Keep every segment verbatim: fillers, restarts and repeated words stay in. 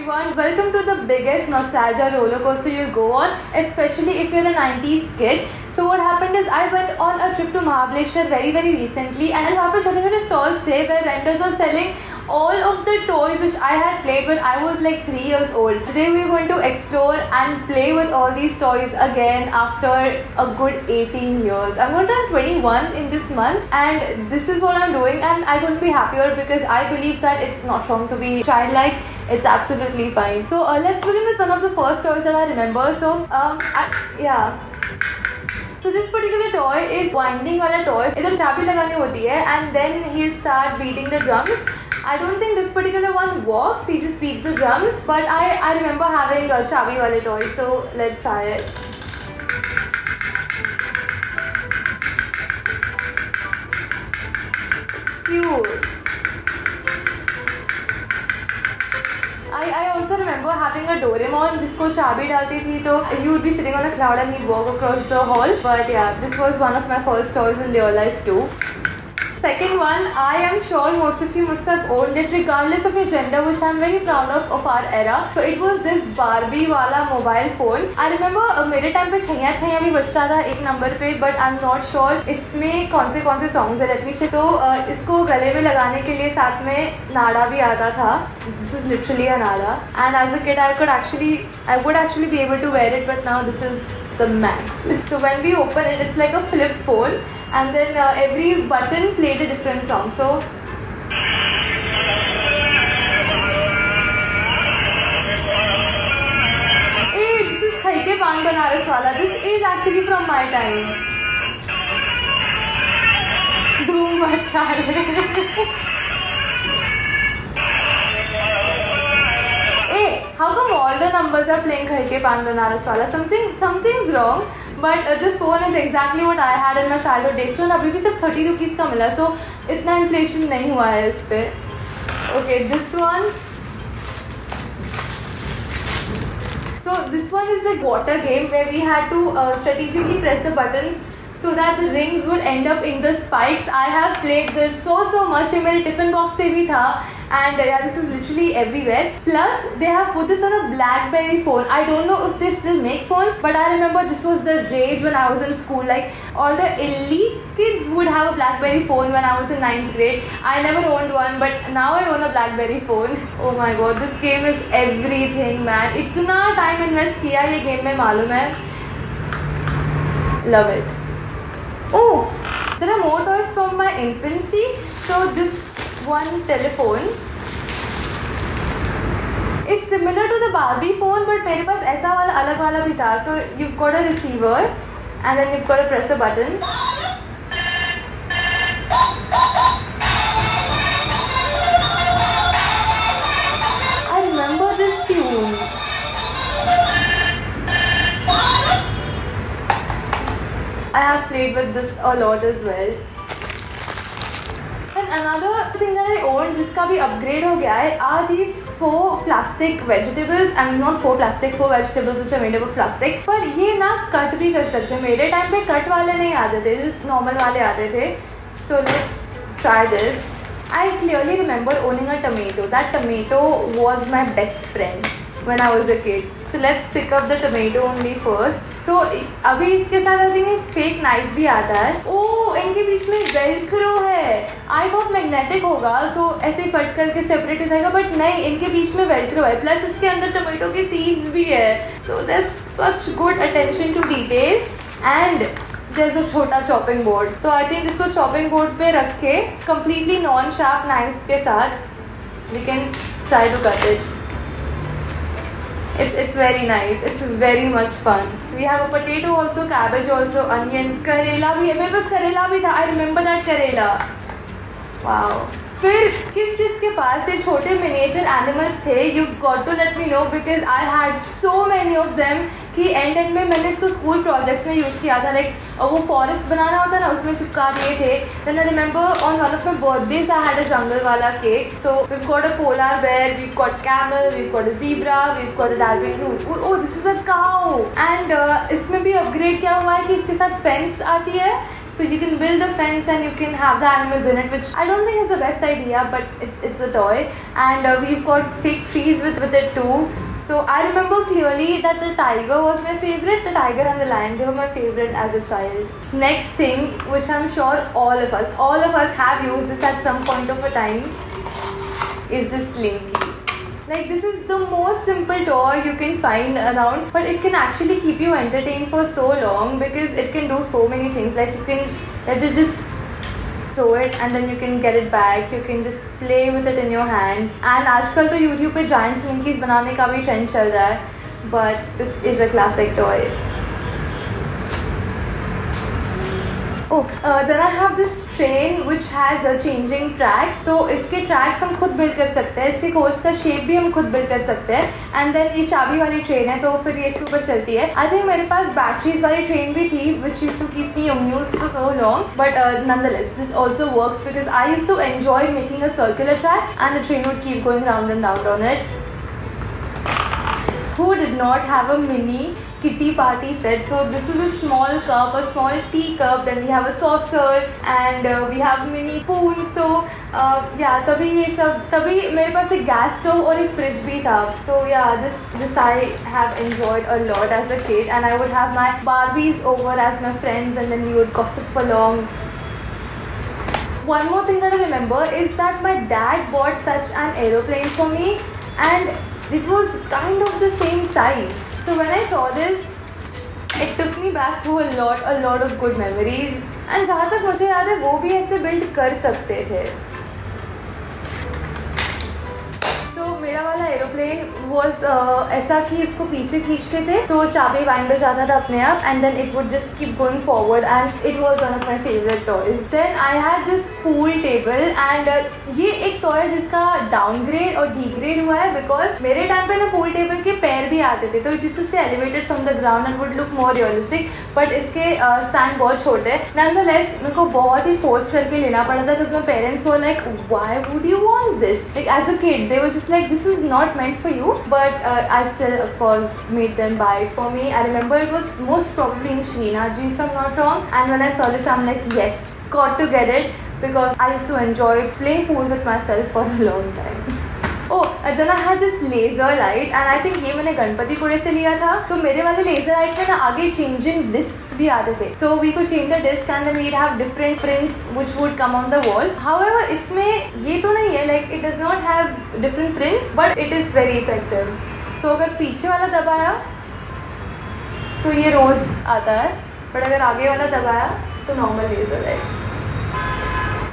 everyone, welcome to the biggest nostalgia roller coaster you'll go on, especially if you're a nineties kid. So what happened is I went on a trip to Mahabaleshwar very very recently, and I have a stall there where vendors were selling all of the toys which I had played when I was like three years old. Today we are going to explore and play with all these toys again after a good eighteen years. I'm going to turn twenty-one in this month, and this is what I'm doing, and I couldn't be happier because I believe that it's not wrong to be childlike. It's absolutely fine. So uh, let's begin with one of the first toys that I remember. So um, I, yeah. So this particular toy is winding wala toy. It's chabi lagani hoti hai, and then he'll start beating the drums. I don't think this particular one walks, he just beats the drums, but I, I remember having a chabi wale toy, so let's try it. Cute. I, I also remember having a Doraemon jisko chabi dalti thi, so he would be sitting on a cloud and he'd walk across the hall. But yeah, this was one of my first toys in real life too. Second one, I am sure most of you must have owned it regardless of your gender, which I am very proud of of our era. So it was this Barbie wala mobile phone. I remember uh, मेरे time पे छैया छैया भी बजता था एक number पे, but I'm not sure इसमें कौन से कौन से songs हैं. Let me check. तो uh, इसको गले में लगाने के लिए साथ में नाड़ा भी आता था. This is literally a नाड़ा. And as a kid, I could actually, I would actually be able to wear it, but now this is the max. So when we open it, it's like a flip phone. And then uh, every button played a different song. So hey, this is Khai Ke Baan Banaras wala. This is actually from my time. Dhoom Machare. Hey, how come all the numbers are playing Khai Ke Baan Banaras wala? Something, something's wrong. But uh, this phone is exactly what I had in my childhood days. So, now it's only thirty rupees ka mila. So, itna inflation nahi hua hai is pe. Okay, this one. So, this one is the water game where we had to uh, strategically press the buttons so that the rings would end up in the spikes. I have played this so so much. It was in my tiffin box pe bhi tha. And uh, yeah, this is literally everywhere. Plus, they have put this on a blackberry phone. I don't know if they still make phones, but I remember this was the rage when I was in school. Like, all the elite kids would have a blackberry phone when I was in ninth grade. I never owned one, but now I own a blackberry phone. Oh my god, this game is everything, man. Itna time invest kiya ye game mein, malum hai. Love it. Oh, there are more toys from my infancy. So this one telephone is similar to the Barbie phone, but mere paas aisa wala alag wala bhi tha. So you've got a receiver and then you've got to press a button. I remember this tune. I have played with this a lot as well. Another thing that I own, jiska bhi upgrade ho gaya hai, are these four plastic vegetables. I mean, not four plastic, four vegetables which are made up of plastic. But ये ना cut भी कर सकते हैं. मेरे time पे cut वाले नहीं आते थे, just normal वाले आते थे. So let's try this. I clearly remember owning a tomato. That tomato was my best friend when I was a kid. So let's pick up the tomato only first. So अभी इसके साथ I think एक fake knife भी आता है. Oh, इनके बीच में velcro है. I thought magnetic होगा, so ऐसे फट करके separate हो जाएगा, but नहीं, इनके बीच में velcro है. Plus इसके अंदर tomato के seeds भी है. So there's such good attention to detail, and there's a छोटा chopping board. So I think इसको chopping board पे रख के completely non-sharp knife के साथ we can try to cut it. It's, it's very nice. It's very much fun. We have a potato also, cabbage also, onion, karela भी है. मेरे पास करेला भी था. I remember that करेला. Wow. फिर किस किस के पास ये छोटे miniature animals थे? You've got to let me know because I had so many of them कि end end में मैंने इसको school projects में use किया था. Like वो forest बनाना होता ना, उसमें चिपका दिए थे. Then I remember on one of my birthdays I had a jungle वाला cake. So we've got a polar bear, we've got camel, we've got a zebra, we've got a albino. Oh, oh, this is a cow. And uh, इसमें भी upgrade क्या हुआ है कि इसके साथ fence आती है. So you can build a fence and you can have the animals in it, which I don't think is the best idea, but it's, it's a toy. And uh, we've got fake trees with, with it too. So I remember clearly that the tiger was my favorite. The tiger and the lion, they were my favorite as a child. Next thing, which I'm sure all of us, all of us have used this at some point of a time, is the sling. Like, this is the most simple toy you can find around, but it can actually keep you entertained for so long because it can do so many things. Like, you can let it just throw it and then you can get it back. You can just play with it in your hand. And आजकल तो YouTube पे giant slinkies बनाने का भी trend चल रहा है. But this is a classic toy. Oh, uh, then I have this train which has a changing tracks. तो इसके tracks हम खुद build कर सकते हैं. इसके course का shape भी हम खुद build कर सकते हैं. And then ये चाबी वाली train है, तो फिर ये इसके ऊपर चलती है. I think मेरे पास batteries वाली train भी थी, which used to keep me amused for so long. But uh, nonetheless, this also works because I used to enjoy making a circular track, and the train would keep going round and round on it. Who did not have a mini kitty party set? So this is a small cup, a small tea cup. Then we have a saucer and uh, we have mini spoons. So uh, yeah, तभी ये सब, तभी मेरे पास एक gas stove और एक fridge भी था. So yeah, this this I have enjoyed a lot as a kid, and I would have my Barbies over as my friends, and then we would gossip for long. One more thing that I remember is that my dad bought such an aeroplane for me, and it was kind of the same size. So when I saw this, it took me back to a lot, a lot of good memories. And जहाँ तक मुझे याद है, वो भी ऐसे build कर सकते थे. So मेरा वाला aeroplane was uh, ऐसा कि इसको पीछे खींचते थे, तो चाबी बाइंड पे जाता था अपने आप, and then it would just keep going forward, and it was one of my favorite toys. Then I had this pool table, and uh, ये एक toy जिसका downgrade और degrade हुआ है, because मेरे time पे ना pool table के पैर भी आते थे, तो it used to stay elevated from the ground and would look more realistic, but इसके uh, stand बहुत छोटे हैं. Nonetheless, मेरे को बहुत ही force करके लेना पड़ा था, because my parents were like, why would you want this? Like, as a kid, they were just like, this is not meant for you, but uh, I still of course made them buy it for me. I remember it was most probably in Srinaji if I'm not wrong, and when I saw this I'm like, yes, got to get it, because I used to enjoy playing pool with myself for a long time. Oh, and then I had this laser light, and I think ये मैंने गणपतिपुरे से लिया था. तो मेरे वाले laser light में ना आगे changing discs भी आते थे. So we could change the disc and then we'd have different prints which would come on the wall. However, इसमें ये तो नहीं है, like it does not have different prints, but it is very effective. तो अगर पीछे वाला दबाया तो ये rose आता है, but अगर आगे वाला दबाया तो normal laser light.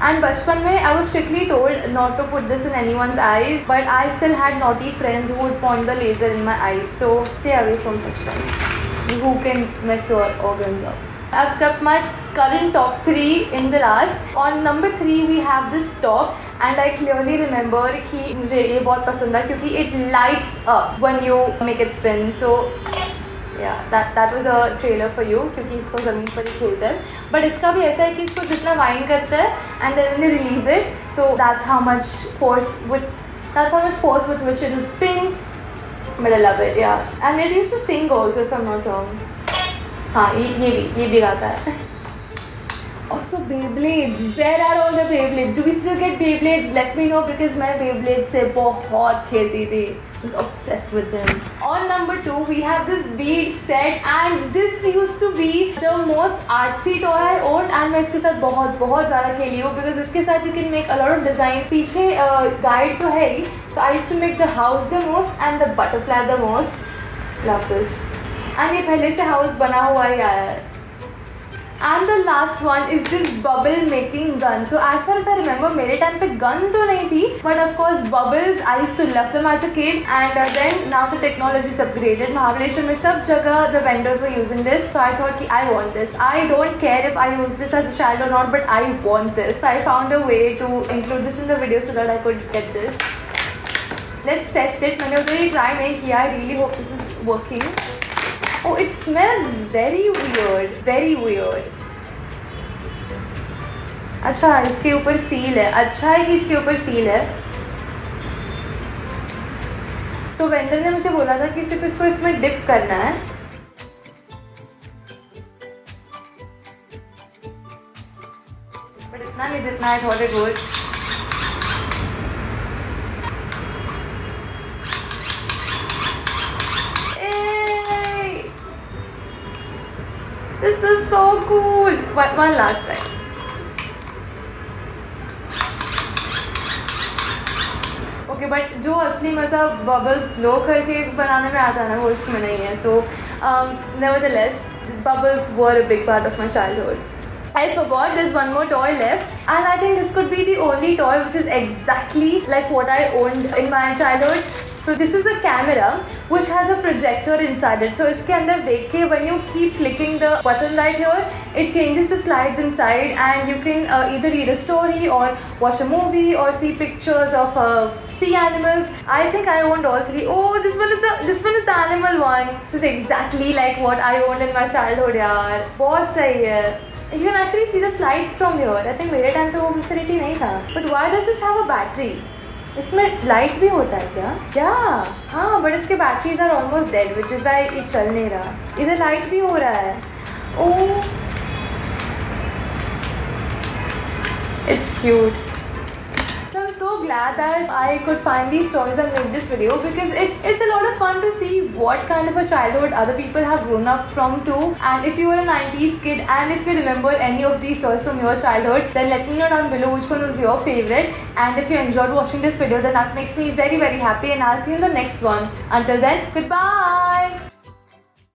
And बचपन में I was strictly told not to put this in anyone's eyes, but I still had naughty friends who would point the laser in my eyes. So stay away from such friends who can mess your organs up. I've kept my current top three in the last. On number three we have this top, and I clearly remember कि मुझे ये बहुत पसंद था क्योंकि it lights up when you make it spin. So yeah, that that was a trailer for you क्योंकि इसको ज़मीन पर ही खेलते हैं. But इसका भी ऐसा है कि इसको जितना wind करता है and then they release it, so that's how much force with that's how much force with which it will spin. But I love it, yeah. And it used to sing also if I'm not wrong. हाँ, ये ये भी ये भी गाता है. Also Beyblades. Where are all the Beyblades? Do we still get Beyblades? Let me know, because मैं Beyblades से बहुत खेलती थी. I was obsessed with them. On number two, we have this bead set, and this used to be the most artsy toy I owned, and मैं इसके साथ बहुत बहुत ज़्यादा खेली हूँ, because इसके साथ you can make a lot of designs. पीछे guide तो है ही, so I used to make the house the most and the butterfly the most. Love this. And ये पहले से house बना हुआ ही आया है. And the last one is this bubble making gun. So as far as I remember, मेरे time पे gun तो नहीं थी, but of course bubbles, I used to love them as a kid. And uh, then now the technology is upgraded. Mahabaleshwar में सब जगह the vendors were using this, so I thought कि I want this. I don't care if I use this as a child or not, but I want this. So I found a way to include this in the video so that I could get this. Let's test it. मैंने उधर try नहीं किया. I really hope this is working. Oh, it smells very weird, very weird. अच्छा, इसके ऊपर seal है. अच्छा है कि इसके ऊपर seal है. तो वेंडर ने मुझे बोला था कि सिर्फ इसको इसमें डिप करना है. I mean, जितना I thought it would. Yay! This is so cool. One, one last time. Okay, but जो असली मज़ा bubbles blow करके बनाने में आता है ना वो इसमें नहीं है. So, um, nevertheless, bubbles were a big part of my childhood. I forgot there's one more toy left, and I think this could be the only toy which is exactly like what I owned in my childhood. So this is a camera which has a projector inside it. So इसके अंदर देख के when you keep clicking the button right here, it changes the slides inside, and you can uh, either read a story or watch a movie or see pictures of a uh, sea animals. I think I owned all three. Oh, this one is the this one is the animal one. This is exactly like what I owned in my childhood, yaar. बहुत सही है. You can actually see the slides from here. I think मेरे time पे वो facility नहीं था. But why does this have a battery? इसमें light भी होता है क्या? Yeah. हाँ, but इसके batteries are almost dead, which is why ये चल नहीं रहा. इधर light भी हो रहा है. Oh, it's cute. Glad that I could find these toys and make this video, because it's it's a lot of fun to see what kind of a childhood other people have grown up from too. And if you were a nineties kid and if you remember any of these toys from your childhood, then let me know down below which one was your favorite. And if you enjoyed watching this video, then that makes me very very happy, and I'll see you in the next one. Until then, goodbye.